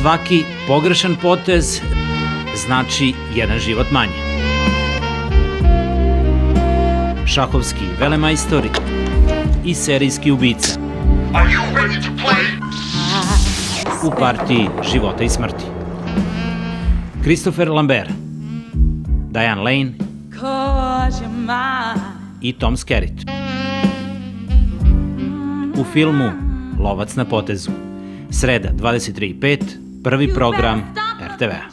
Svaki pogrešan potez znači jedan život manje. Šahovski velemajstor I serijski ubica. U partiji života I smrti. Christopher Lambert, Diane Lane I Tom Skerritt. U filmu Lovac na potezu. Sreda 23:05, prvi program RTV-a.